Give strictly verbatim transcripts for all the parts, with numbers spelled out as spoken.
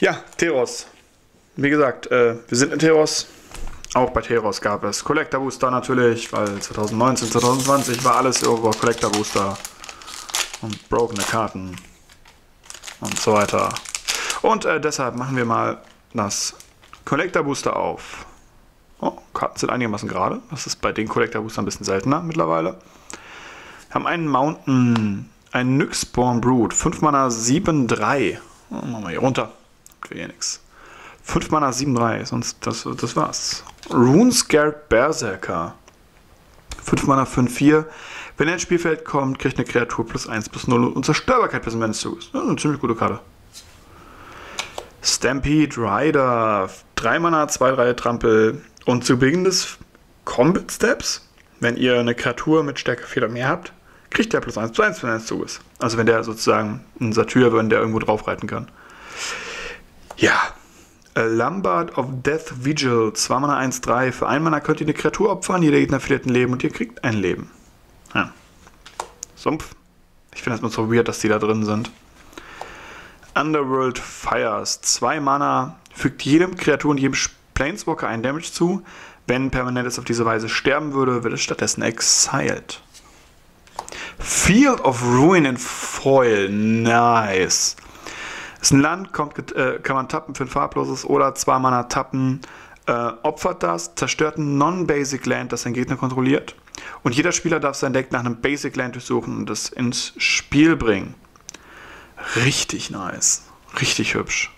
Ja, Theros. Wie gesagt, äh, wir sind in Theros. Auch bei Theros gab es Collector Booster natürlich, weil zwanzig neunzehn, zwanzig zwanzig war alles irgendwo Collector Booster und brokene Karten und so weiter. Und äh, deshalb machen wir mal das Collector Booster auf. Oh, Karten sind einigermaßen gerade. Das ist bei den Collector Boostern ein bisschen seltener mittlerweile. Wir haben einen Mountain, einen Nyxborn Brood, fünf Mana sieben drei. Oh, machen wir hier runter. Habt ihr hier nichts. fünf Mana sieben drei, sonst das, das war's. Rune Scare Berserker. fünf Mana fünf vier. Wenn er ins Spielfeld kommt, kriegt eine Kreatur plus eins plus null und Zerstörbarkeit bis zum Ende des Zuges. Das ist eine ziemlich gute Karte. Stampede Rider. drei Mana zwei drei Trampel. Und zu Beginn des Combat Steps, wenn ihr eine Kreatur mit Stärke vier oder mehr habt, kriegt der plus eins plus eins, wenn er ins Zug ist. Also wenn der sozusagen ein Satyr, wenn der irgendwo drauf reiten kann. Ja. Lombard of Death Vigil, zwei Mana eins drei. Für ein Mana könnt ihr eine Kreatur opfern, jeder Gegner verliert ein Leben und ihr kriegt ein Leben. Ja. Sumpf. Ich finde das mal so weird, dass die da drin sind. Underworld Fires, zwei Mana. Fügt jedem Kreatur und jedem Planeswalker einen Damage zu. Wenn Permanentes auf diese Weise sterben würde, wird es stattdessen exiled. Field of Ruin and Foil, nice. Ist ein Land, kommt, äh, kann man tappen für ein farbloses oder zwei Mana tappen. Äh, opfert das, zerstört ein Non-Basic Land, das sein Gegner kontrolliert. Und jeder Spieler darf sein Deck nach einem Basic Land durchsuchen und es ins Spiel bringen. Richtig nice. Richtig hübsch.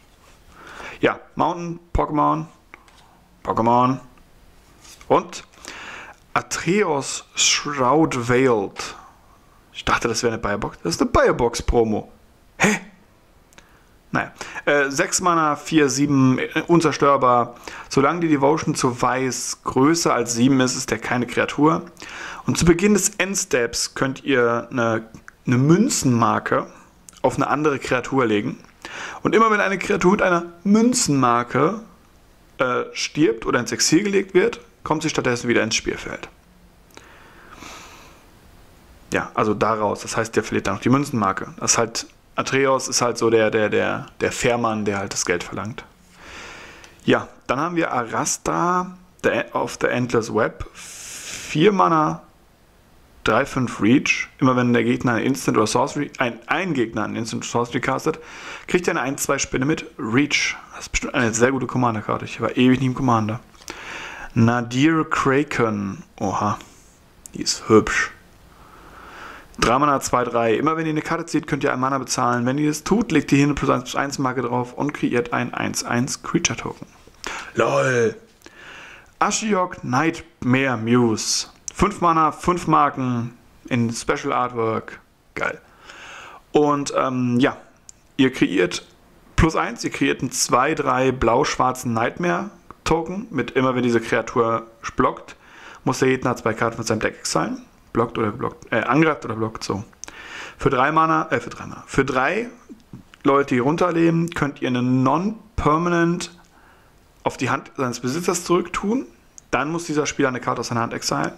Ja, Mountain, Pokémon, Pokémon und Athreos Shroud-Veiled. Ich dachte, das wäre eine Biobox. Das ist eine Biobox-Promo. Hä? Naja, äh, sechs Mana, vier, sieben, äh, unzerstörbar. Solange die Devotion zu Weiß größer als sieben ist, ist der keine Kreatur. Und zu Beginn des Endsteps könnt ihr eine, eine Münzenmarke auf eine andere Kreatur legen. Und immer wenn eine Kreatur mit einer Münzenmarke äh, stirbt oder ins Exil gelegt wird, kommt sie stattdessen wieder ins Spielfeld. Ja, also daraus. Das heißt, der verliert dann noch die Münzenmarke. Das ist halt... Athreos ist halt so der, der, der, der Fährmann, der halt das Geld verlangt. Ja, dann haben wir Arasta of the Endless Web. vier Mana, drei fünf Reach. Immer wenn der Gegner einen Instant oder Sorcery, ein, ein Gegner einen Instant Sorcery castet, kriegt er eine eins zwei Spinne mit Reach. Das ist bestimmt eine sehr gute Commander-Karte. Ich war ewig nie im Commander. Nadir Kraken. Oha, die ist hübsch. drei Mana zwei drei. Immer wenn ihr eine Karte zieht, könnt ihr ein Mana bezahlen. Wenn ihr das tut, legt ihr hier eine plus eins plus eins Marke drauf und kreiert ein eins eins Creature Token. LOL! Ashiok Nightmare Muse. fünf Mana, fünf Marken in Special Artwork. Geil. Und ähm, ja, ihr kreiert plus eins, ihr kreiert einen zwei drei blau-schwarzen Nightmare Token. Mit immer wenn diese Kreatur blockt, muss der Gegner zwei Karten von seinem Deck exilen. Blockt oder geblockt, äh, angreift oder blockt, so. Für drei Mana, äh, für drei Mana. Für drei Leute, die runterleben, könnt ihr eine Non-Permanent auf die Hand seines Besitzers zurücktun. Dann muss dieser Spieler eine Karte aus seiner Hand exilen.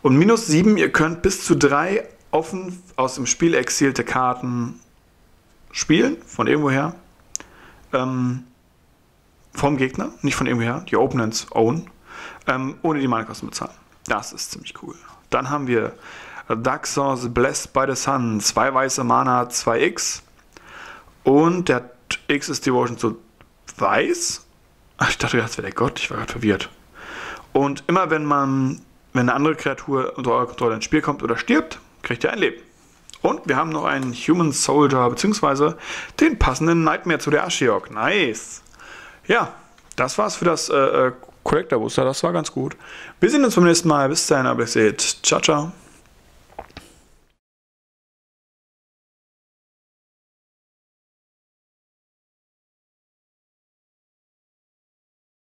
Und minus sieben, ihr könnt bis zu drei offen aus dem Spiel exilierte Karten spielen, von irgendwoher. Ähm, vom Gegner, nicht von irgendwoher, die Opponents own, ähm, ohne die Mana-Kosten bezahlen. Das ist ziemlich cool. Dann haben wir Daxos Blessed by the Sun, zwei weiße Mana, zwei X. Und der X ist Devotion zu Weiß. Ach, ich dachte, das wäre der Gott, ich war gerade verwirrt. Und immer wenn man, wenn eine andere Kreatur unter eurer Kontrolle ins Spiel kommt oder stirbt, kriegt ihr ein Leben. Und wir haben noch einen Human Soldier, beziehungsweise den passenden Nightmare zu der Ashiok. Nice! Ja, das war's für das äh, Collector Booster, das war ganz gut. Wir sehen uns beim nächsten Mal. Bis dahin, aber ich seht. Ciao, ciao.